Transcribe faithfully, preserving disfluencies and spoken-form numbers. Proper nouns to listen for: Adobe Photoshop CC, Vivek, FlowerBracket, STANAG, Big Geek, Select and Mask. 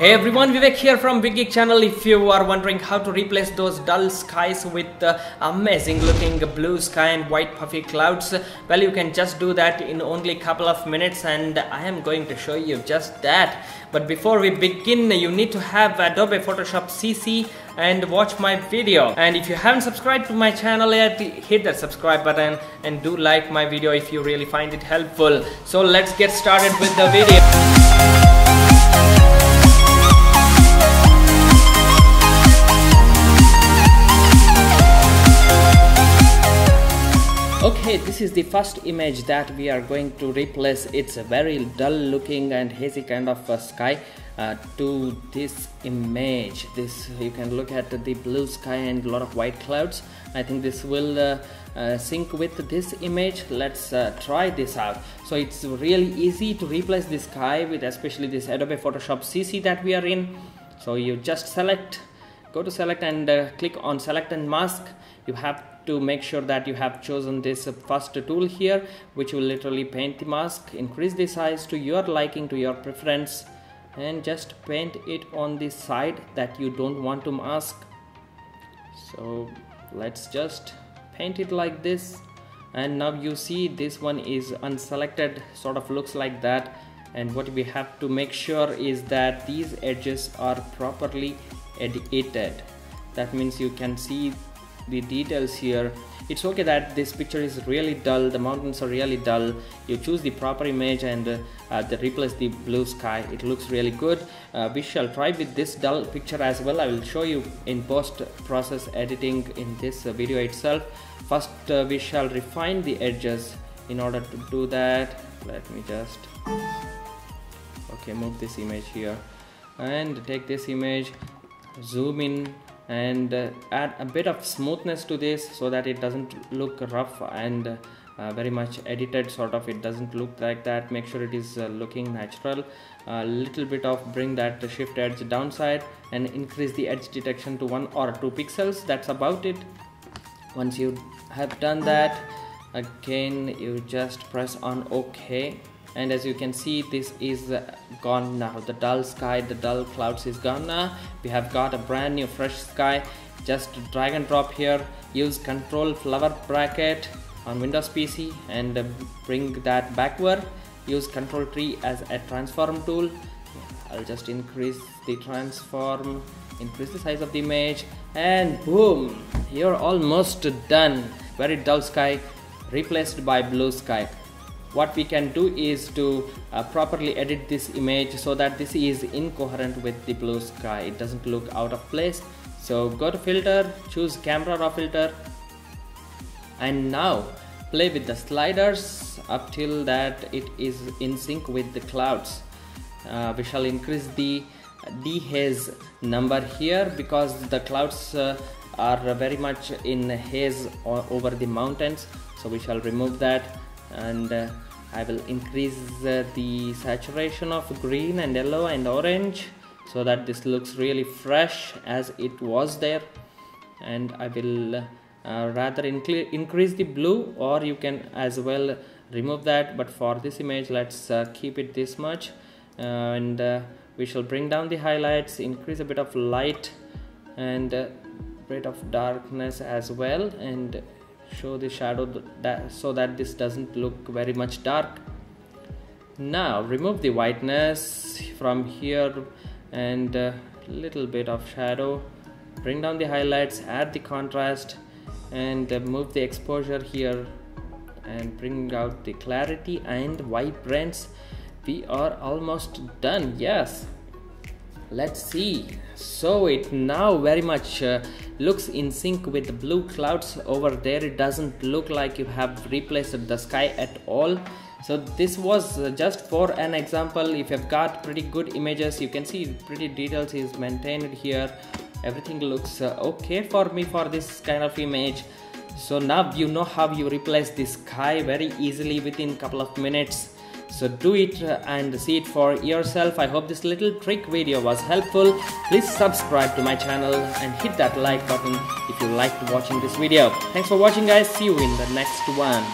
Hey everyone, Vivek here from Big Geek channel. If you are wondering how to replace those dull skies with uh, amazing looking blue sky and white puffy clouds, well, you can just do that in only couple of minutes, and I am going to show you just that. But before we begin, you need to have Adobe Photoshop C C and watch my video. And if you haven't subscribed to my channel yet, hit that subscribe button and do like my video if you really find it helpful. So let's get started with the video. Okay, this is the first image that we are going to replace. It's a very dull looking and hazy kind of a sky uh, to this image. This you can look at the blue sky and a lot of white clouds. I think this will uh, uh, sync with this image. Let's uh, try this out. So it's really easy to replace this sky with especially this Adobe Photoshop C C that we are in. So you just select, go to select and uh, click on Select and Mask. You have to make sure that you have chosen this first tool here, which will literally paint the mask. Increase the size to your liking, to your preference, and just paint it on the side that you don't want to mask. So let's just paint it like this, and now you see this one is unselected, sort of looks like that. And what we have to make sure is that these edges are properly edited. That means you can see the details here. It's okay that this picture is really dull, the mountains are really dull. You choose the proper image and uh, uh, the replace the blue sky. It looks really good. Uh, we shall try with this dull picture as well. I will show you in post process editing in this uh, video itself. First uh, we shall refine the edges. In order to do that, let me just okay move this image here and take this image, zoom in, and uh, add a bit of smoothness to this so that it doesn't look rough and uh, very much edited sort of. It doesn't look like that. Make sure it is uh, looking natural. A uh, little bit of bring that shift edge downside and increase the edge detection to one or two pixels. That's about it. Once you have done that, again you just press on OK, and as you can see, this is uh, gone now. The dull sky, the dull clouds is gone now. We have got a brand new fresh sky. Just drag and drop here, use control flower bracket on Windows P C and uh, bring that backward. Use control tree as a transform tool. I'll just increase the transform, increase the size of the image, and boom, you're almost done. Very dull sky replaced by blue sky. What we can do is to uh, properly edit this image so that this is incoherent with the blue sky. It doesn't look out of place. So go to filter, choose camera raw filter, and now play with the sliders up till that it is in sync with the clouds. Uh, we shall increase the dehaze number here because the clouds uh, are very much in haze over the mountains. So we shall remove that, and uh, I will increase uh, the saturation of green and yellow and orange so that this looks really fresh as it was there. And I will uh, rather increase the blue, or you can as well remove that, but for this image let's uh, keep it this much. Uh, and uh, we shall bring down the highlights, increase a bit of light and a bit of darkness as well, and show the shadow that, so that this doesn't look very much dark. Now remove the whiteness from here and a little bit of shadow, bring down the highlights, add the contrast, and move the exposure here and bring out the clarity and vibrance. We are almost done. Yes, let's see. So it now very much uh, looks in sync with the blue clouds over there. It doesn't look like you have replaced the sky at all. So this was uh, just for an example. If you've got pretty good images, you can see pretty details is maintained here. Everything looks uh, okay for me for this kind of image. So now you know how you replace the sky very easily within a couple of minutes. So do it and see it for yourself. I hope this little trick video was helpful. Please subscribe to my channel and hit that like button if you liked watching this video. Thanks for watching guys. See you in the next one.